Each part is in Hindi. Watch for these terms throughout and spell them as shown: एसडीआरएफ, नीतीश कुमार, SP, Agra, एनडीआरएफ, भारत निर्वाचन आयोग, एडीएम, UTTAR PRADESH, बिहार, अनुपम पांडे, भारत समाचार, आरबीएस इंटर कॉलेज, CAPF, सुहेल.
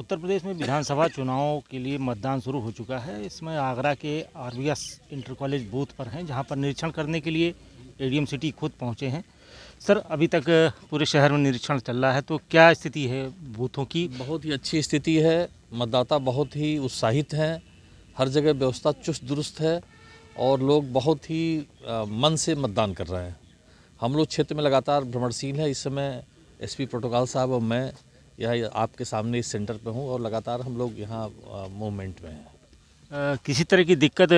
उत्तर प्रदेश में विधानसभा चुनाव के लिए मतदान शुरू हो चुका है। इसमें आगरा के आरबीएस इंटर कॉलेज बूथ पर हैं, जहां पर निरीक्षण करने के लिए एडीएम सिटी खुद पहुंचे हैं। सर, अभी तक पूरे शहर में निरीक्षण चल रहा है, तो क्या स्थिति है बूथों की? बहुत ही अच्छी स्थिति है, मतदाता बहुत ही उत्साहित हैं, हर जगह व्यवस्था चुस्त दुरुस्त है और लोग बहुत ही मन से मतदान कर रहे हैं। हम लोग क्षेत्र में लगातार भ्रमणशील है। इस समय SP प्रोटोकॉल साहब और मैं यहाँ आपके सामने इस सेंटर पे हूँ और लगातार हम लोग यहाँ मूवमेंट में हैं। किसी तरह की दिक्कत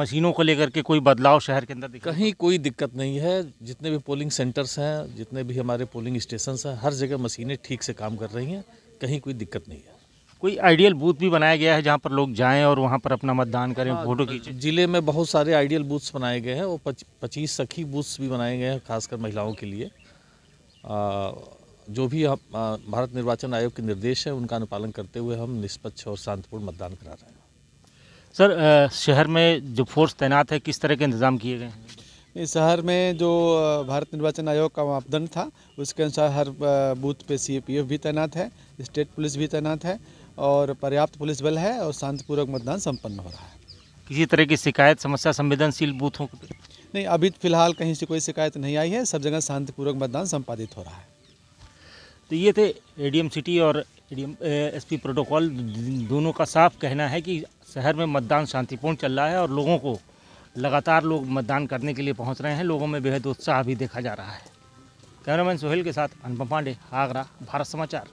मशीनों को लेकर के कोई बदलाव शहर के अंदर कहीं कोई दिक्कत नहीं है। जितने भी पोलिंग सेंटर्स हैं, जितने भी हमारे पोलिंग स्टेशंस हैं, हर जगह मशीनें ठीक से काम कर रही हैं, कहीं कोई दिक्कत नहीं है। कोई आइडियल बूथ भी बनाया गया है जहाँ पर लोग जाएँ और वहाँ पर अपना मतदान करें, फोटो खींचें? ज़िले में बहुत सारे आइडियल बूथ्स बनाए गए हैं और 25 सखी बूथ्स भी बनाए गए हैं, खासकर महिलाओं के लिए। जो भी भारत निर्वाचन आयोग के निर्देश हैं उनका अनुपालन करते हुए हम निष्पक्ष और शांतिपूर्ण मतदान करा रहे हैं। सर, शहर में जो फोर्स तैनात है, किस तरह के इंतजाम किए गए हैं? शहर में जो भारत निर्वाचन आयोग का मापदंड था उसके अनुसार हर बूथ पे CAPF भी तैनात है, स्टेट पुलिस भी तैनात है और पर्याप्त पुलिस बल है और शांतिपूर्वक मतदान संपन्न हो रहा है। किसी तरह की शिकायत, समस्या संवेदनशील बूथों पर नहीं, अभी फिलहाल कहीं से कोई शिकायत नहीं आई है, सब जगह शांतिपूर्वक मतदान संपादित हो रहा है। तो ये थे एडीएम सिटी और SP प्रोटोकॉल, दोनों का साफ कहना है कि शहर में मतदान शांतिपूर्ण चल रहा है और लोगों को लगातार लोग मतदान करने के लिए पहुंच रहे हैं। लोगों में बेहद उत्साह भी देखा जा रहा है। कैमरामैन सुहेल के साथ अनुपम पांडे, आगरा, भारत समाचार।